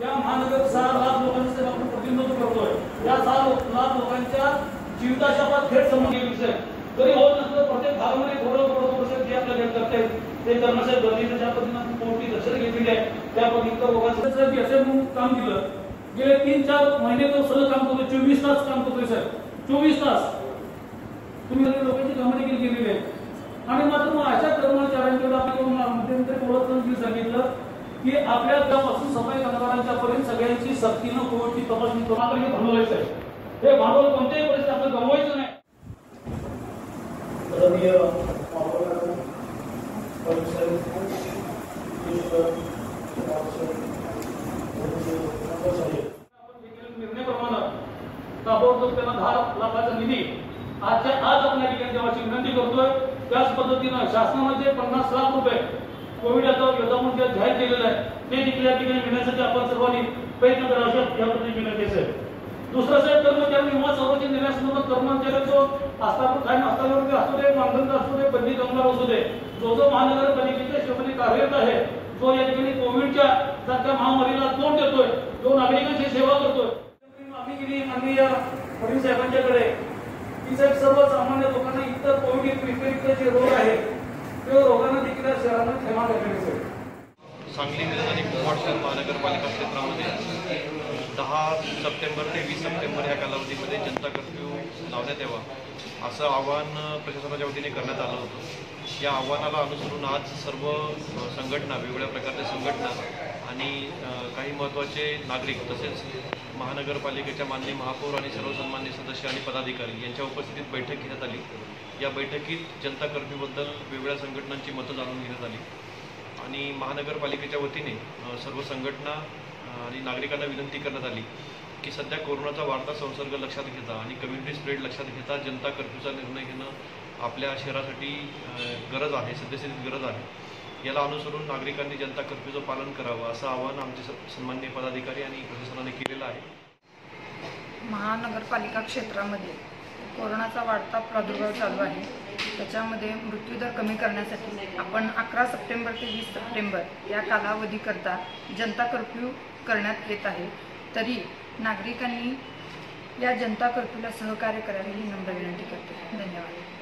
या महानगरपालिका लाख लोकांचे आपण प्रतिनिधित्व करतोय या 6 लाख लोकांच्या जीवनाच्या पण थेट संबंधित विषय तरी होत नसतं प्रत्येक भागामध्ये थोडं थोडं प्रश्न जे आपल्याला करता येईल ते कर्मचारी बंदीच्या ज्या पद्धतीने कोणती दक्षता घेतली आहे त्या पद्धतीने लोकांचं जे असे काम दिलं गेले 3-4 महिने तो सलग काम करतोय 24 तास काम करतोय सर 24 तास तुम्ही लोकांची कामं केलेली आहे आणि मात्र मग अशा कर्मचाऱ्यांकडे आपण मध्यंतरी बोलत सांगितलं की आपल्या गावापासून सफाई कामगारांच्या पर्यंत सगळ्यांची सक्तीने कोविडची तपासणी करून आपण हे भांडवलायचं आहे हे भांडवल कोणत्याही परिस्थितीत आपण गमवायचं नाही माननीय निर्णयाप्रमाणे ताबडतोब त्यांना 10 लाखाचा निधी आजच्या आज आपण या ठिकाणी देवाची विनंती करतोय त्याच पद्धतीने शासनाने जे 50 लाख रुपये कोविड आता योद्धा म्हणून जाहीर केलेलं आहे ते देखील या ठिकाणी घेण्यासाठी आपण सर्वांनी प्रयत्न करावा याबद्दल विनंती आहे साहेब दुसरं साहेब कर्मचारी विमा संरक्षण देण्यासंबंधात कर्मचाऱ्यांचा आस्थापन कायम असताना असू दे मानधन असू दे बदली कामगार असू दे जो महानगरपालिकेच्या शेवटी कार्यरत आहे जो या ठिकाणी कोविडच्या सारख्या महामारीला तोंड देतोय जो नागरिकांची सेवा करतोय मागणी केली माननीय फडणवीस साहेबांच्याकडे की साहेब सर्वसामान्य लोकांना इतर कोविड विपरीत जे रोग आहे सांगली आणि कोवाड शहर महानगरपालिका क्षेत्रामध्ये 10 सप्टेंबर ते 20 सप्टेंबर या कालावधीमध्ये जनता कर्फ्यू लावण्यात यावा असं आवाहन प्रशासनाच्या वतीने करण्यात आलं होतं. या आव्हानाला अनुसरून आज सर्व संघटना वेगवेगळ्या प्रकारच्या संघटना आणि काही महत्त्वाचे नागरिक तसेच महानगरपालिकेच्या माननीय महापौर आणि सर्वसन्मान्य सदस्य आणि पदाधिकारी यांच्या उपस्थितीत बैठक घेण्यात आली. या बैठकीत जनता कर्फ्यूबद्दल वेगवेगळ्या संघटनांची मतं जाणून घेण्यात आली आणि महानगरपालिकेच्या वतीने सर्व संघटना आणि नागरिकांना विनंती करण्यात आली की सध्या कोरोनाचा वाढता संसर्ग लक्षात घेता आणि कम्युनिटी स्प्रेड लक्षात घेता जनता कर्फ्यूचा निर्णय घेणं आपल्या शहरासाठी गरज आहे, सद्यस्थितीत गरज आहे. याला अनुसरून नागरिकांनी जनता कर्फ्यूचं पालन करावं असं आवाहन आमचे सन्माननीय पदाधिकारी आणि प्रशासनाने केलेलं आहे. महानगरपालिका क्षेत्रामध्ये कोरोनाचा वाढता प्रादुर्भाव चालू आहे, त्याच्यामध्ये मृत्यूदर कमी करण्यासाठी आपण 11 सप्टेंबर ते 20 सप्टेंबर या कालावधीकरता जनता कर्फ्यू करण्यात येत आहे. तरी नागरिकांनी या जनता कर्फ्यूला सहकार्य करावे ही नम्र विनंती करते. धन्यवाद.